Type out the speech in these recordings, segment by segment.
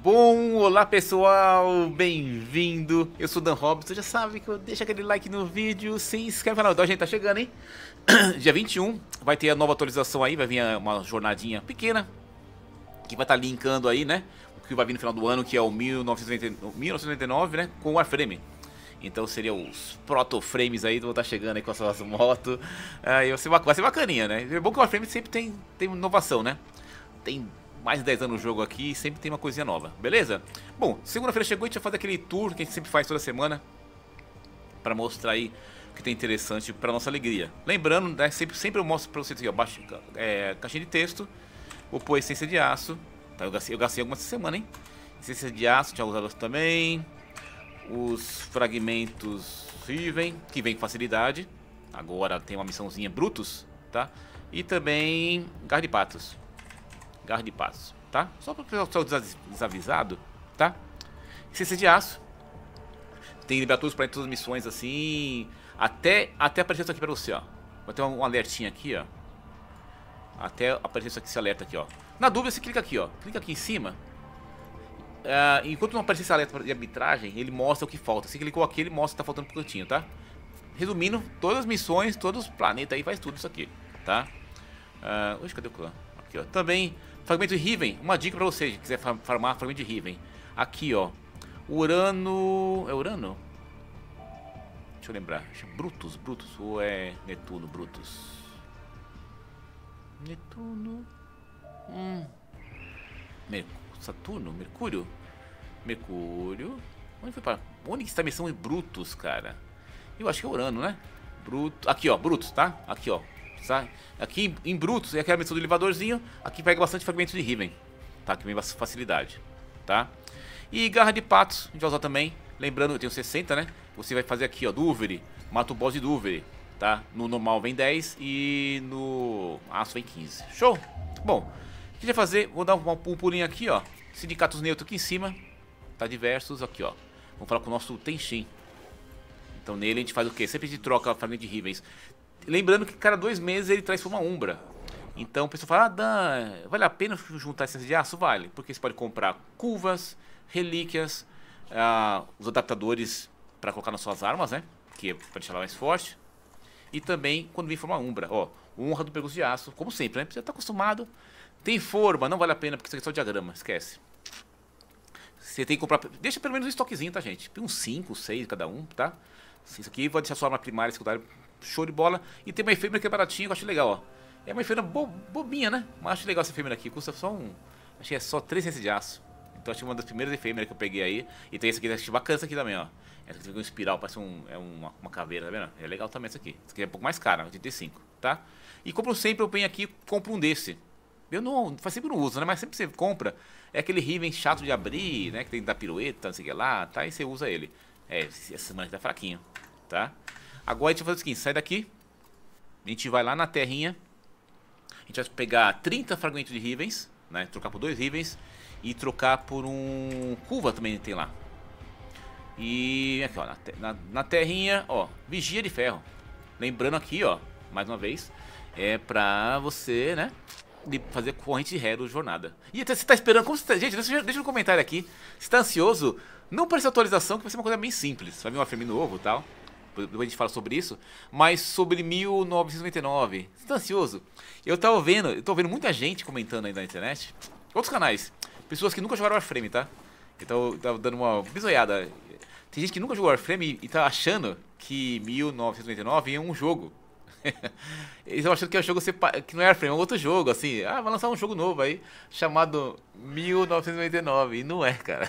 Bom, olá pessoal, bem-vindo, eu sou Dan Robson, já sabe que eu deixo aquele like no vídeo, se inscreve no canal, então a gente tá chegando, hein? Dia 21, vai ter a nova atualização aí, vai vir uma jornadinha pequena, que vai estar linkando aí, né, o que vai vir no final do ano, que é o 1999, né, com o Warframe. Então seria os proto-frames aí, vão estar chegando aí com as suas motos, aí vai ser bacaninha, né? É bom que o Warframe sempre tem inovação, né? Tem mais de 10 anos no jogo aqui e sempre tem uma coisinha nova, beleza? Bom, segunda-feira chegou e a gente vai fazer aquele tour que a gente sempre faz toda semana pra mostrar aí o que tem interessante pra nossa alegria. Lembrando, né, sempre eu mostro pra vocês aqui, ó, baixo, caixinha de texto, vou pôr essência de aço, tá, eu gastei algumas essa semana, hein? Essência de aço, tinha usado também, os fragmentos Riven, que vem com facilidade, agora tem uma missãozinha Brutus, tá? E também Garra de Patos, tá? Só para o pessoal desavisado, tá? Essência de aço. Tem liberadores para todas as missões, assim. Até aparecer isso aqui para você, ó. Vai ter um alertinha aqui, ó. Até aparecer isso aqui, esse alerta aqui, ó. Na dúvida, você clica aqui, ó. Clica aqui em cima. Enquanto não aparecer esse alerta de arbitragem, ele mostra o que falta. Se clicou aqui, ele mostra que tá faltando um cantinho, tá? Resumindo, todas as missões, todos os planetas aí, faz tudo isso aqui, tá? Oxe, cadê o clã? Aqui, ó. Também... Fragmento de Riven, uma dica pra vocês, se quiser farmar fragmento de Riven. Aqui, ó, Urano... é Urano? Deixa eu lembrar, Brutus, ou é Netuno, Brutus? Netuno... Saturno, Mercúrio... Onde foi para... Onde que está a missão de Brutus, cara? Eu acho que é Urano, né? Aqui, ó, Brutus, tá? Aqui, ó. Sabe? Aqui em Brutus, é aquela missão do elevadorzinho. Aqui pega bastante fragmentos de Riven, tá? Que vem com facilidade, tá? E Garra de Patos, a gente vai usar também. Lembrando, eu tenho 60, né? Você vai fazer aqui, ó, Dúvere, mata o boss de Dúvere, tá? No normal vem 10 e no aço vem 15, show? Bom, o que vai fazer? Vou dar um pulinho aqui, ó. Sindicatos neutros aqui em cima, tá? Diversos, aqui, ó. Vamos falar com o nosso Tenshin. Então nele a gente faz o quê? Sempre de troca fragmento de Rivens. Lembrando que cada 2 meses ele transforma uma Umbra. Então o pessoal fala, ah, Dan, vale a pena juntar essência de aço? Vale, porque você pode comprar cuvas, relíquias, os adaptadores para colocar nas suas armas, né? Que é para deixar ela mais forte. E também quando vem formar Umbra, ó, honra do percurso de aço, como sempre, né? Você já tá acostumado. Tem forma, não vale a pena porque isso aqui é só diagrama, esquece. Você tem que comprar, deixa pelo menos um estoquezinho, tá gente? Uns 5, 6 cada um, tá? Isso aqui vai deixar sua arma primária e secundária show de bola. E tem uma efêmera que é baratinha, que eu acho legal, ó. É uma efêmera bobinha, né? Mas acho legal essa efêmera aqui, custa só um... Acho que é só 3 essências de aço. Então acho que é uma das primeiras efêmeras que eu peguei aí. E tem essa aqui, acho bacana essa aqui também, ó. Essa aqui tem um espiral, parece uma caveira, tá vendo? É legal também essa aqui. Essa aqui é um pouco mais cara, 85, tá? E compro sempre, eu venho aqui e compro um desse. Eu não... faz sempre não uso, né? Mas sempre você compra. É aquele Riven chato de abrir, né? Que tem que dar pirueta, não sei o que lá, tá? E você usa ele. É, essa manja tá fraquinho, tá? Agora a gente vai fazer o seguinte, sai daqui, a gente vai lá na terrinha, a gente vai pegar 30 fragmentos de Rivens, né, trocar por 2 Rivens e trocar por um Kuva também tem lá. E aqui ó, na terrinha, ó, vigia de ferro, lembrando aqui ó, mais uma vez, é pra você, né, fazer corrente de ré do jornada. E você tá esperando, como você tá, gente, deixa um comentário aqui, se tá ansioso, não para essa atualização que vai ser uma coisa bem simples, vai vir uma firme novo e tal. Depois a gente fala sobre isso, mas sobre 1999, você tá ansioso? Eu tô vendo muita gente comentando aí na internet, outros canais, pessoas que nunca jogaram Warframe, tá? Então eu tava dando uma bisoiada, tem gente que nunca jogou Warframe e tá achando que 1999 é um jogo. Eles estão achando que é um jogo que não é Warframe, é um outro jogo, assim, ah, vai lançar um jogo novo aí, chamado 1999, e não é, cara.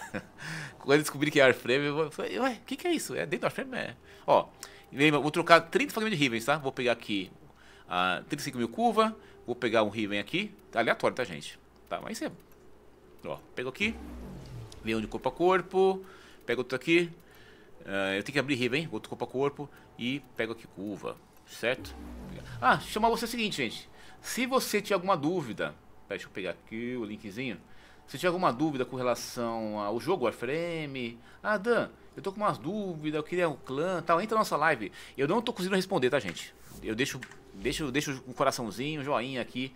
Quando eu descobri que é Warframe, eu falei, ué, o que é isso? É dentro do Warframe? É. Ó, lembra, vou trocar 30 fragmentos de Riven, tá? Vou pegar aqui 35 mil curva, vou pegar um Riven aqui, aleatório, tá, gente? Tá, mas é... Ó, pego aqui, leão de corpo a corpo, pego outro aqui, eu tenho que abrir Riven, outro corpo a corpo, e pego aqui curva. Certo? Ah, deixa eu chamar você o seguinte, gente. Se você tiver alguma dúvida, deixa eu pegar aqui o linkzinho. Se tiver alguma dúvida com relação ao jogo Warframe, ah, Dan, eu tô com umas dúvidas, eu queria um clã, tal, entra na nossa live. Eu não tô conseguindo responder, tá, gente? Eu deixo um coraçãozinho, um joinha aqui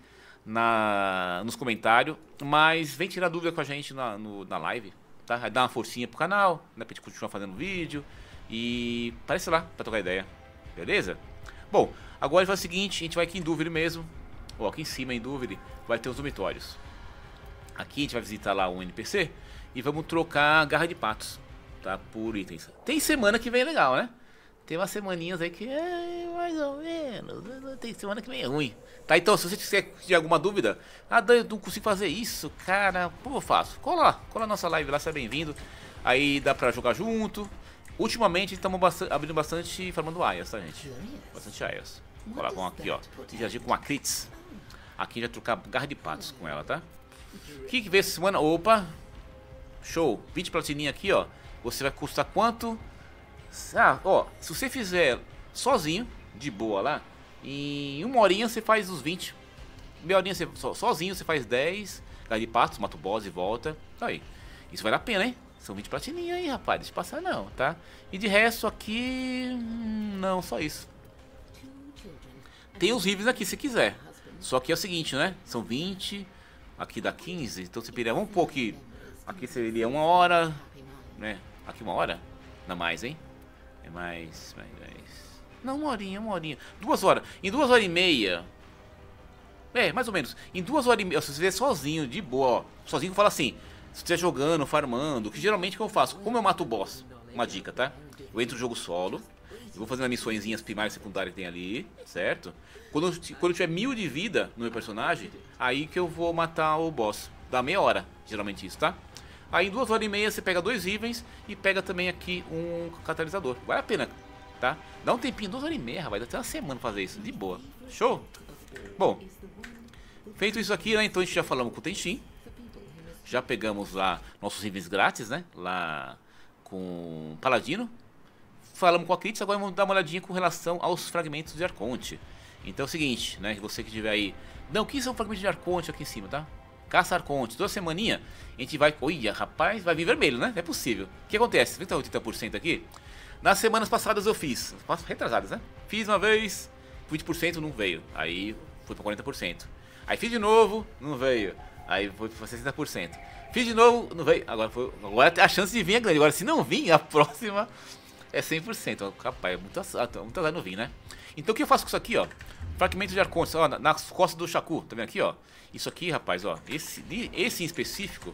nos comentários. Mas vem tirar dúvida com a gente na live, tá? Dá uma forcinha pro canal, né? Pra gente continuar fazendo vídeo. E aparece lá pra trocar ideia, beleza? Bom, agora a gente vai o seguinte, a gente vai aqui em Dúvere mesmo. Ó, aqui em cima em Dúvere vai ter os dormitórios. Aqui a gente vai visitar lá um NPC e vamos trocar garra de patos, tá? Por itens. Tem semana que vem legal, né? Tem umas semaninhas aí que é mais ou menos, tem semana que vem é ruim. Tá, então se você tiver alguma dúvida, ah, Dan, eu não consigo fazer isso, cara, como eu faço? Cola a nossa live lá, seja bem-vindo. Aí dá pra jogar junto. Ultimamente estamos abrindo bastante farmando aias, tá, gente? Bastante aias. Cola, vamos aqui, ó, interagir com a Crits. Aqui já trocar garra de patos com ela, tá? O que veio essa semana? Opa! Show! 20 platininha aqui, ó. Você vai custar quanto? Ah, ó, se você fizer sozinho, de boa lá, em uma horinha você faz os 20. Meia horinha você, sozinho você faz 10. Garra de patos, mata o boss e volta. Aí. Isso vale a pena, hein? São 20 platininha aí, rapaz. Deixa passar não, tá? E de resto aqui... não, só isso. Tem os Rivens aqui se quiser. Só que é o seguinte, né? São 20... aqui dá 15, então você perderia um pouco. Aqui seria uma hora, né? Aqui uma hora? Não mais, hein? É mais. Não, uma horinha. 2 horas. Em 2 horas e meia. É, mais ou menos. Em 2 horas e meia, se você estiver sozinho, de boa, ó. Sozinho fala assim, se você estiver jogando, farmando, que geralmente o que eu faço? Como eu mato o boss? Uma dica, tá? Eu entro no jogo solo. Eu vou fazer as missõezinhas primárias e secundárias que tem ali, certo? Quando eu tiver 1000 de vida no meu personagem, aí que eu vou matar o boss. Dá meia hora, geralmente isso, tá? Aí em 2 horas e meia você pega 2 Rivens e pega também aqui um catalisador. Vale a pena, tá? Dá um tempinho, 2 horas e meia, vai dar até uma semana fazer isso, de boa. Show? Bom, feito isso aqui, né? Então a gente já falamos com o Tenshin. Já pegamos lá nossos Rivens grátis, né? Lá com o Paladino. Falamos com a Crits, agora vamos dar uma olhadinha com relação aos fragmentos de Arconte. Então é o seguinte, né, você que tiver aí... não, que são fragmentos de Arconte aqui em cima, tá? Caça Arconte, 2 semaninhas, a gente vai... olha, rapaz, vai vir vermelho, né? Não é possível. O que acontece? 30% aqui. Nas semanas passadas eu fiz, retrasadas, né? Fiz uma vez, 20% não veio, aí foi pra 40%. Aí fiz de novo, não veio, aí foi pra 60%. Fiz de novo, não veio, agora a chance de vir é grande. Agora se não vir, a próxima... é 100%, rapaz, é muito azar não vir, né? Então o que eu faço com isso aqui, ó? Fragmento de Arconte, ó, nas costas do Shaku, tá vendo aqui, ó? Isso aqui, rapaz, ó, esse em específico,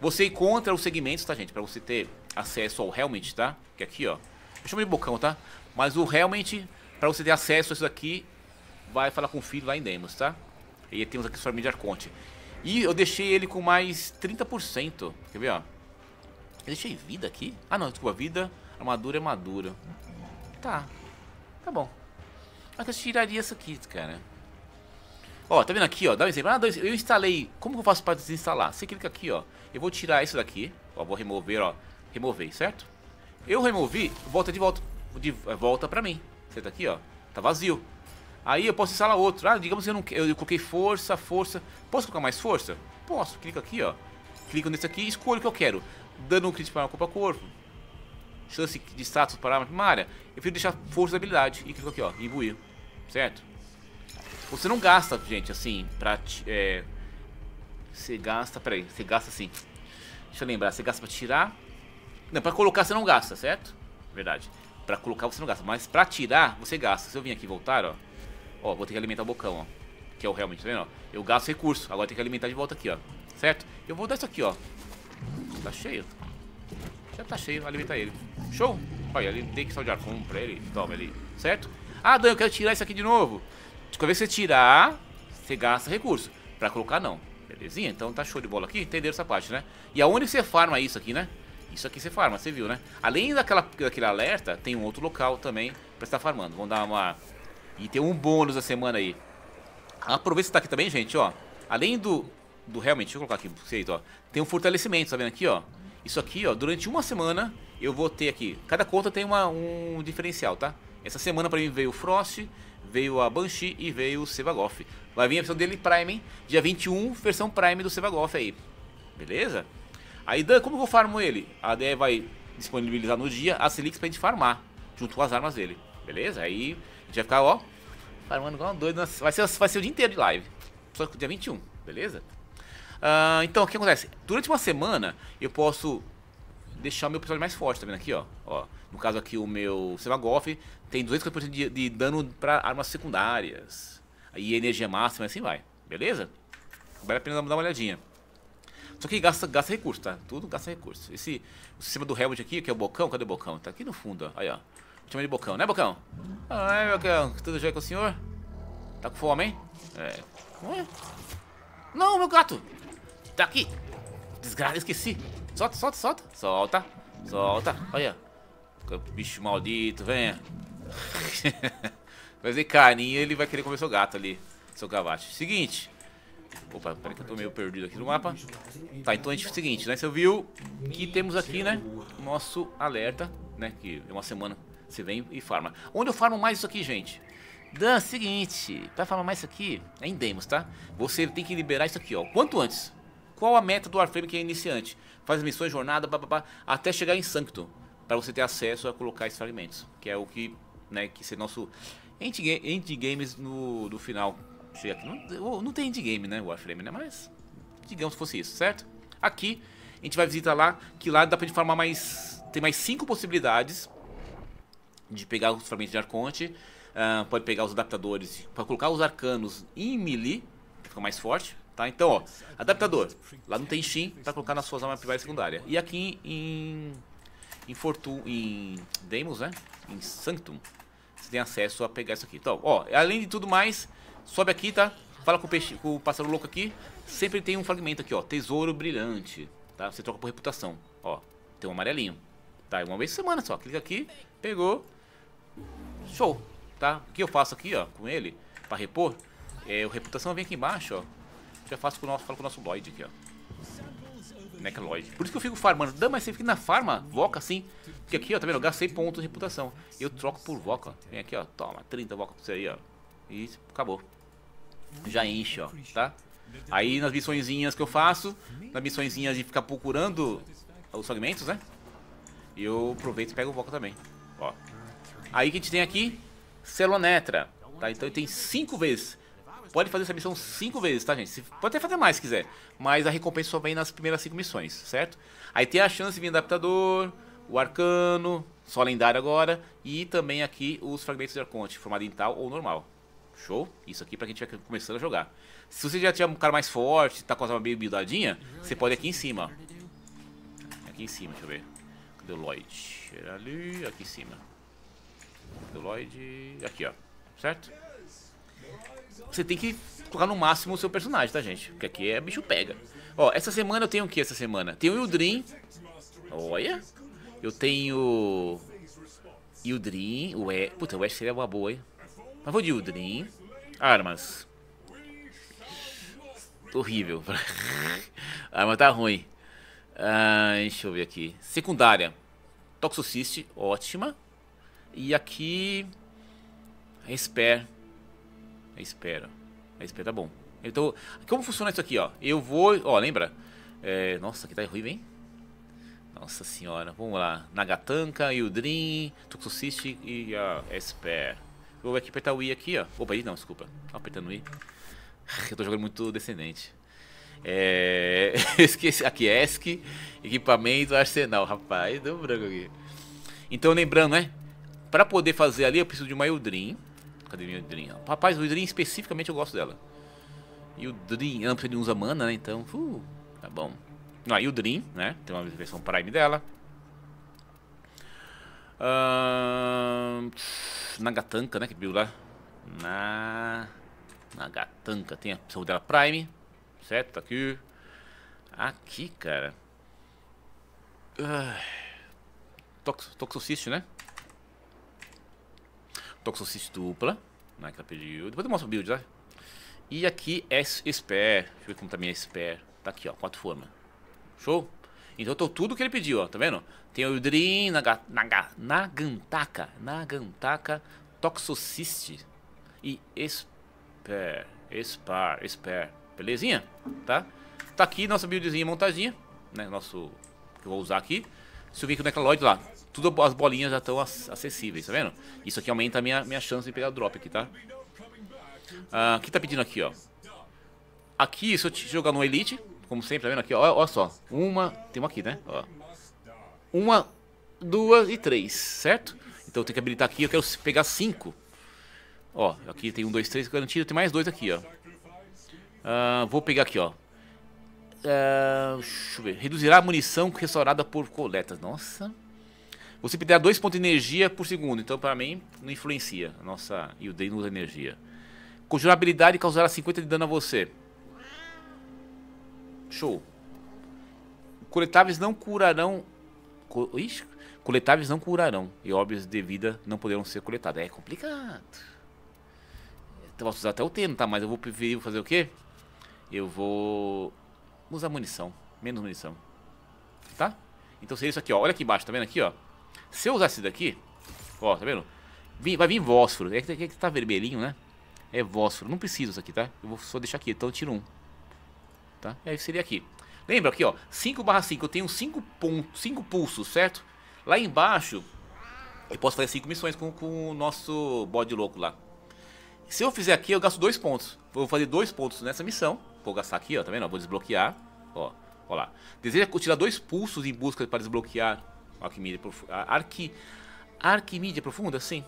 você encontra os segmentos, tá, gente? Pra você ter acesso ao Helmite, tá? Que aqui, ó, eu chamo de bocão, tá? Mas o Helmite, pra você ter acesso a isso aqui, vai falar com o filho lá em Deimos, tá? E aí temos aqui os fragmentos de Arconte. E eu deixei ele com mais 30%, quer ver, ó? Eu deixei vida aqui? Ah, não, desculpa, vida... armadura é madura. Tá. Tá bom. Acho que eu tiraria isso aqui, cara. Ó, tá vendo aqui, ó? Dá um exemplo. Ah, eu instalei. Como que eu faço pra desinstalar? Você clica aqui, ó. Eu vou tirar isso daqui. Ó, vou remover, ó. Remover, certo? Eu removi, volta de volta. Volta pra mim. Certo aqui, ó. Tá vazio. Aí eu posso instalar outro. Ah, digamos que eu não quero. Eu coloquei força. Posso colocar mais força? Posso. Clica aqui, ó. Clico nesse aqui e escolho o que eu quero. Dando um clique para corpo a corpo. Chance de status para a primária, eu prefiro deixar força da habilidade e clico aqui, ó, imbuir, certo? Você não gasta, gente, assim, pra... você gasta, peraí, você gasta assim, deixa eu lembrar, você gasta pra tirar, não, pra colocar você não gasta, certo? Verdade, pra colocar você não gasta, mas pra tirar você gasta. Se eu vim aqui e voltar, ó, ó, vou ter que alimentar o bocão, ó, que é o realmente, tá vendo, ó? Eu gasto recurso, agora tem que alimentar de volta aqui, ó, certo? Eu vou dar isso aqui, ó, tá cheio. Já tá cheio, alimentar ele. Show? Olha, ele tem que sal de arcom pra ele. Toma ele. Certo? Ah, Dan, eu quero tirar isso aqui de novo. Quando você tirar, você gasta recurso. Pra colocar, não. Belezinha? Então tá show de bola aqui. Entenderam essa parte, né? E aonde você farma isso aqui, né? Isso aqui você farma, você viu, né? Além daquele alerta, tem um outro local também pra estar farmando. Vamos dar uma... e tem um bônus da semana aí. Aproveita que você tá aqui também, gente, ó. Além do realmente, deixa eu colocar aqui pra vocês, ó. Tem um fortalecimento, tá vendo aqui, ó? Isso aqui, ó, durante uma semana eu vou ter aqui, cada conta tem um diferencial, tá? Essa semana pra mim veio o Frost, veio a Banshee e veio o Sevagoth. Vai vir a versão dele Prime, dia 21, versão Prime do Sevagoth aí, beleza? Aí Dan, como que eu farmo ele? A DE vai disponibilizar no dia a Selix pra gente farmar, junto com as armas dele, beleza? Aí a gente vai ficar, ó, farmando igual um doido, vai ser o dia inteiro de live. só que dia 21, beleza? Então, o que acontece? Durante uma semana, eu posso deixar o meu personagem mais forte, tá vendo aqui, ó? No caso aqui, o meu Sevagoth tem 250% de dano para armas secundárias. Aí energia máxima, assim vai, beleza? Vale a pena dar uma olhadinha. Só que gasta recurso, tá? Tudo gasta recurso. Esse o sistema do Helmite aqui, que é o bocão, cadê o bocão? Tá aqui no fundo, ó. Aí, ó. Chama de bocão, né, bocão? Ai, bocão, tudo jóia com o senhor? Tá com fome, hein? É. Não, meu gato! Tá aqui! Desgraça, esqueci! Solta, solta, solta! Solta! Solta! Olha! Bicho maldito, venha! Vai fazer carinho, ele vai querer comer seu gato ali, seu cavate. Seguinte. Opa, peraí que eu tô meio perdido aqui no mapa. Tá, então a gente faz o seguinte, né? Você viu que temos aqui, né? Nosso alerta, né? Que é uma semana. Você vem e farma. Onde eu farmo mais isso aqui, gente? Dan, seguinte, pra farmar mais isso aqui, é em Deimos, tá? Você tem que liberar isso aqui, ó, quanto antes. Qual a meta do Warframe que é iniciante? Faz missões, jornada, bababá, até chegar em Sanctum, pra você ter acesso a colocar esses fragmentos, que é o que, né, que ser nosso endgames no final. Chega aqui, não tem endgame, né, Warframe, né, mas digamos que fosse isso, certo? Aqui, a gente vai visitar lá, que lá dá pra gente farmar mais, tem mais 5 possibilidades de pegar os fragmentos de Arconte. Pode pegar os adaptadores para colocar os arcanos em melee, que fica mais forte, tá? Então, ó, adaptador, lá no Tenshin, para colocar nas suas armas primárias e secundárias. E aqui em Deimos, né? Em Sanctum, você tem acesso a pegar isso aqui. Então, ó, além de tudo mais, sobe aqui, tá? Fala com o pássaro louco aqui. Sempre tem um fragmento aqui, ó, tesouro brilhante, tá? Você troca por reputação, ó, tem um amarelinho, tá? Uma vez por semana só, clica aqui, pegou, show! Tá? O que eu faço aqui, ó, com ele, pra repor, é o reputação vem aqui embaixo, ó. Já faço com o nosso Lloyd aqui, ó. Necraloid. Por isso que eu fico farmando. Dá, mas você fica na farma, voca assim. Porque aqui, ó, tá vendo? Eu gastei pontos de reputação. Eu troco por voca. Vem aqui, ó. Toma, 30 voca pra você aí, ó. E acabou. Já enche, ó, tá? Aí nas missõezinhas que eu faço, nas missõezinhas de ficar procurando os fragmentos, né? Eu aproveito e pego o voca também. Ó. Aí o que a gente tem aqui? Celonetra, tá? Então ele tem 5 vezes. Pode fazer essa missão 5 vezes, tá, gente? Pode até fazer mais se quiser, mas a recompensa só vem nas primeiras 5 missões, certo? Aí tem a chance de vir adaptador, o arcano, só lendário agora, e também aqui os fragmentos de Arconte, formado em tal ou normal. Show? Isso aqui pra quem estiver começando a jogar. Se você já tiver um cara mais forte, tá com as armas meio buildadinha, você pode ir aqui em cima, ó. Aqui em cima, deixa eu ver. Cadê o Lloyd? Era ali, aqui em cima. Do Lloyd. Aqui, ó. Certo? Você tem que colocar no máximo o seu personagem, tá, gente? Porque aqui é bicho pega. Ó, essa semana eu tenho o que essa semana? Tenho o Eldrin. Olha. Eu tenho... Eldrin. Puta, o Ash seria uma boa, hein? Mas vou de Eldrin. Armas. Horrível. A arma tá ruim. Deixa eu ver aqui. Secundária. Toxicist. Ótima. E aqui... Sper, tá bom. Então, como funciona isso aqui, ó? Eu vou... Ó, lembra? É, nossa, aqui tá ruim, hein? Nossa senhora. Vamos lá. Nagatanka, Eldrin, Toxicist e a Sper. Vou aqui apertar o I aqui, ó. Opa, I não, desculpa. Apertando o I. Eu tô jogando muito descendente. É... Esqueci. Aqui é ESC, equipamento, arsenal. Rapaz, deu um branco aqui. Então, lembrando, né? Pra poder fazer ali, eu preciso de uma Eldrin. Cadê minha Eldrin? Rapaz, o Eldrin especificamente eu gosto dela. Eldrin, ela não precisa de usar mana, né? Então, tá bom. Não, a Eldrin, né? Tem uma versão Prime dela. Nagatanka, né? Que build lá. Nagatanka tem a opção dela Prime. Certo? Tá aqui. Aqui, cara. Toxicist, né? Toxicist dupla, né, que ela pediu. Depois eu mostro o build, tá? E aqui é Sper. Deixa eu ver como tá minha Sper. Tá aqui, ó, 4 formas. Show? Então eu tô tudo que ele pediu, ó, tá vendo? Tem o Eldrin, Nagantaka, Toxicist e Sper. Belezinha? Tá? Tá aqui nossa buildzinha montadinha, né, nosso, que eu vou usar aqui. Se eu vir com o Necraloid lá, tudo as bolinhas já estão acessíveis, tá vendo? Isso aqui aumenta a minha chance de pegar o drop aqui, tá? O que tá pedindo aqui, ó? Aqui, se eu te jogar no Elite, como sempre, tá vendo aqui, ó, ó só. Uma, tem uma aqui, né? Ó. Uma, duas e três, certo? Então eu tenho que habilitar aqui, eu quero pegar 5. Ó, aqui tem 1, 2, 3 garantido, tem mais 2 aqui, ó. Vou pegar aqui, ó. Deixa eu ver. Reduzirá a munição restaurada por coletas. Nossa. Você perderá 2 pontos de energia por segundo, então pra mim não influencia. Nossa, e o Day não usa energia. Conjurar a habilidade causará 50 de dano a você. Show. Coletáveis não curarão. Ixi, coletáveis não curarão. E óbvios de vida não poderão ser coletados. É complicado. Eu posso usar até o termo, tá? Mas eu vou preferir fazer o quê? Eu vou usar munição. Menos munição. Tá? Então seria isso aqui, ó. Olha aqui embaixo, tá vendo aqui, ó? Se eu usar esse daqui, ó, tá vendo? Vai vir fósforo. É que tá vermelhinho, né? É fósforo. Não preciso isso aqui, tá? Eu vou só deixar aqui. Então eu tiro 1. Tá? E aí seria aqui. Lembra aqui, ó. 5/5. Eu tenho 5 pulsos, certo? Lá embaixo, eu posso fazer 5 missões com o nosso bode louco lá. Se eu fizer aqui, eu gasto 2 pontos. Vou fazer 2 pontos nessa missão. Vou gastar aqui, ó. Tá vendo? Vou desbloquear. Ó. Ó lá. Deseja tirar 2 pulsos em busca para desbloquear Arquimídia Profunda. Arquimídia Profunda? Sim.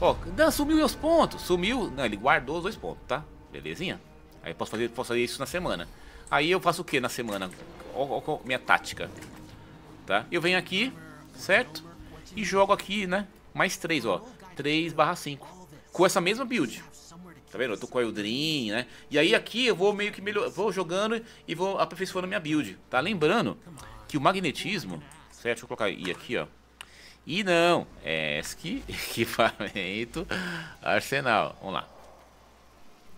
Ó. Não, sumiu meus pontos. Sumiu. Não, ele guardou os 2 pontos, tá? Belezinha? Aí posso fazer isso na semana. Aí eu faço o que na semana? Ó, minha tática. Tá? Eu venho aqui, certo? E jogo aqui, né? Mais 3, ó. 3/5. Com essa mesma build. Tá vendo? Eu tô com a Eldrin, né? E aí aqui eu vou meio que melhor, vou jogando e vou aperfeiçoando minha build. Tá? Lembrando que o magnetismo... Certo? Deixa eu colocar I aqui, ó. I não. ESC, equipamento, arsenal. Vamos lá.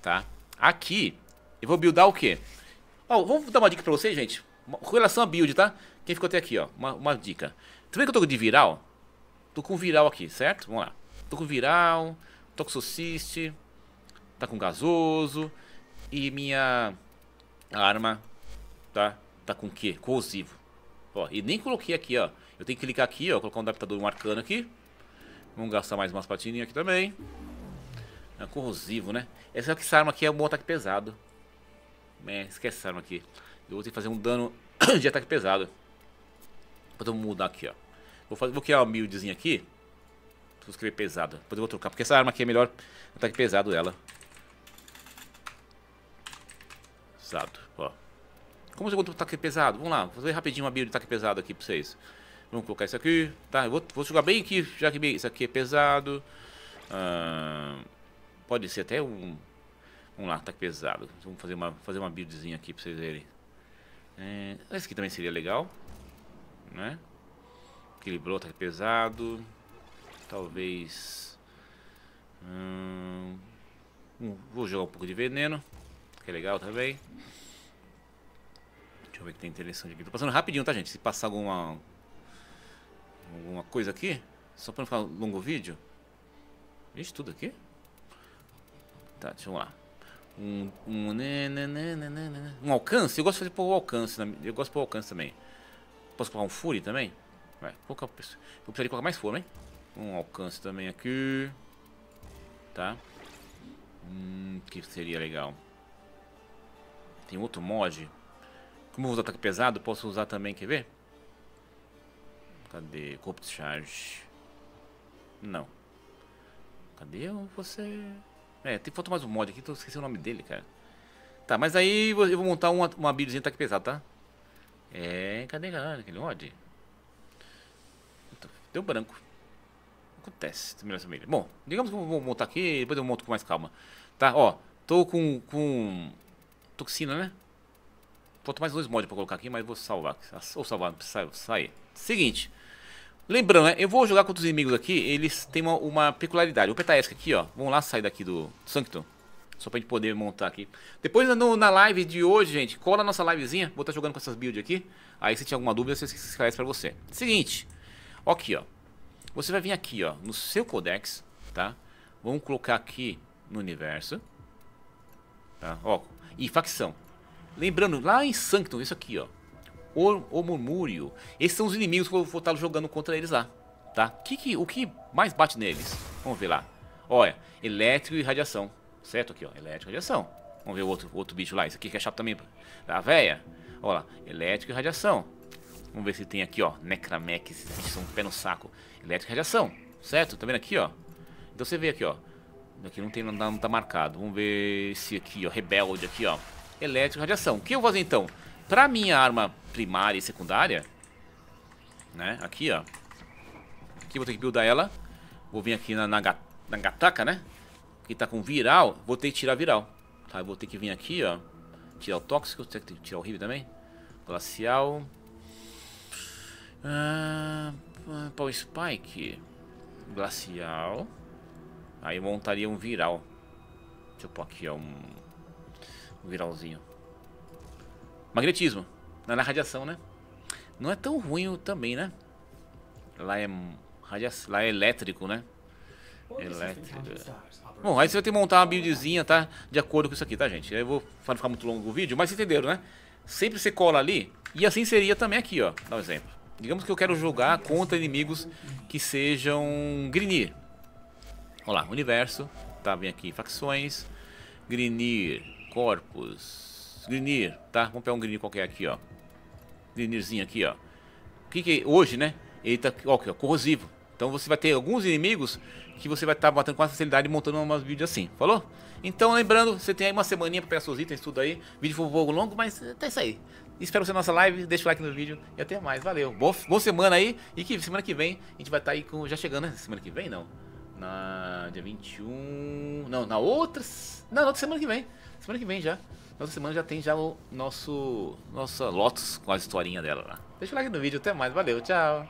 Tá? Aqui, eu vou buildar o quê? Ó, vamos dar uma dica pra vocês, gente. Com relação a build, tá? Quem ficou até aqui, ó. Uma dica. Tá vendo que eu tô de viral? Tô com viral aqui, certo? Vamos lá. Tô com viral, Toxicist, tá com gasoso. E minha arma, tá? Tá com o quê? Corrosivo. Ó, e nem coloquei aqui, ó. Eu tenho que clicar aqui, ó. Colocar um adaptador, um arcano aqui. Vamos gastar mais umas patininhas aqui também. É corrosivo, né? Essa arma aqui é um bom ataque pesado. Esquece essa arma aqui. Eu vou ter que fazer um dano de ataque pesado. Depois eu vou mudar aqui, ó. Vou criar uma buildzinha aqui. Vou escrever pesado. Depois eu vou trocar, porque essa arma aqui é melhor ataque pesado dela. Pesado, ó. Como você conta o ataque pesado? Vamos lá, vou fazer rapidinho uma build de ataque pesado aqui pra vocês. Vamos colocar isso aqui, tá? Eu vou jogar bem aqui, já que isso aqui é pesado. Pode ser até um... Vamos lá, tá pesado. Vamos fazer uma buildzinha aqui pra vocês verem. Esse aqui também seria legal, né? Equilibrou, tá pesado. Talvez... vou jogar um pouco de veneno, que é legal também. Deixa eu ver o que tem interessante aqui. Tô passando rapidinho, tá, gente? Se passar alguma coisa aqui, só pra não ficar longo o vídeo. Isso tudo aqui? Tá, deixa eu lá. Um alcance? Eu gosto de fazer por alcance. Eu gosto por alcance também. Posso colocar um Fury também? Vai, colocar. Vou precisar de colocar mais Fury, hein? Um alcance também aqui. Tá? Que seria legal. Tem outro mod. Como eu vou usar ataque pesado, posso usar também, quer ver? Cadê? Corpo de charge. Não. Cadê você? Falta mais um mod aqui, tô esquecendo o nome dele, cara. Tá, mas aí eu vou montar uma buildzinha de ataque pesado, tá? Cadê, galera, aquele mod? Deu branco. Acontece, melhor saber. Bom, digamos que eu vou montar aqui, depois eu monto com mais calma. Tá, ó, tô com toxina, né? Falta mais 2 mods pra colocar aqui, mas vou salvar. Ou salvar, não precisa sair. Seguinte. Lembrando, né? Eu vou jogar contra os inimigos aqui, eles têm uma peculiaridade. Vou apertar ESC aqui, ó. Vamos lá sair daqui do Sanctum. Só pra gente poder montar aqui. Depois na live de hoje, gente, cola a nossa livezinha. Vou estar jogando com essas builds aqui. Aí se tiver alguma dúvida, você esclarece pra você. Seguinte. Ó aqui, ó. Você vai vir aqui, ó. No seu Codex, tá? Vamos colocar aqui no universo. Tá? Ó. E facção. Lembrando, lá em Sanctum, isso aqui, ó. O murmúrio. Esses são os inimigos que eu vou estar jogando contra eles lá, tá? O que mais bate neles? Vamos ver lá. Olha, elétrico e radiação. Certo aqui, ó. Elétrico e radiação. Vamos ver o outro bicho lá. Esse aqui que é chato também. A véia. Olha lá. Elétrico e radiação. Vamos ver se tem aqui, ó. Necramex. Esses bichos são um pé no saco. Elétrico e radiação. Certo? Tá vendo aqui, ó? Então você vê aqui, ó. Aqui não tem, não tá marcado. Vamos ver esse aqui, ó. Rebelde aqui, ó. Elétrico e radiação. O que eu vou fazer então? Pra minha arma primária e secundária, né? Aqui, ó. Aqui vou ter que buildar ela. Vou vir aqui na Nagatanka, né? Que tá com viral. Vou ter que tirar viral. Tá, eu vou ter que vir aqui, ó. Tirar o tóxico. Será que tem que tirar o Riven também? Glacial. Power Spike. Glacial. Aí eu montaria um viral. Deixa eu pôr aqui, ó. Um viralzinho. Magnetismo. Não é na radiação, né? Não é tão ruim também, né? Lá é elétrico, né? Elétrico. Bom, aí você vai ter que montar uma buildzinha, tá? De acordo com isso aqui, tá, gente? Eu vou para não ficar muito longo o vídeo, mas vocês entenderam, né? Sempre você cola ali. E assim seria também aqui, ó. Dá um exemplo. Digamos que eu quero jogar contra inimigos que sejam Grineer. Olha lá, universo. Tá, vem aqui, facções. Grineer, corpos. Grineer, tá? Vamos pegar um Grineer qualquer aqui, ó. Grineerzinho aqui, ó. O que que é? Hoje, né? Ele tá aqui, ó, corrosivo. Então você vai ter alguns inimigos que você vai estar batendo com facilidade e montando umas builds assim, falou? Então lembrando, você tem aí uma semaninha para pegar seus itens, tudo aí. O vídeo foi um pouco longo, mas é isso aí. Espero você na nossa live, deixa o like no vídeo e até mais, valeu. Boa semana aí e que semana que vem a gente vai estar aí com... Já chegando, né? Semana que vem não. Na dia 21... Não, na outra... Não, na outra semana que vem. Semana que vem já. Na outra semana já tem já o nosso... Nossa Lotus com a historinha dela lá. Deixa o like no vídeo, até mais, valeu, tchau.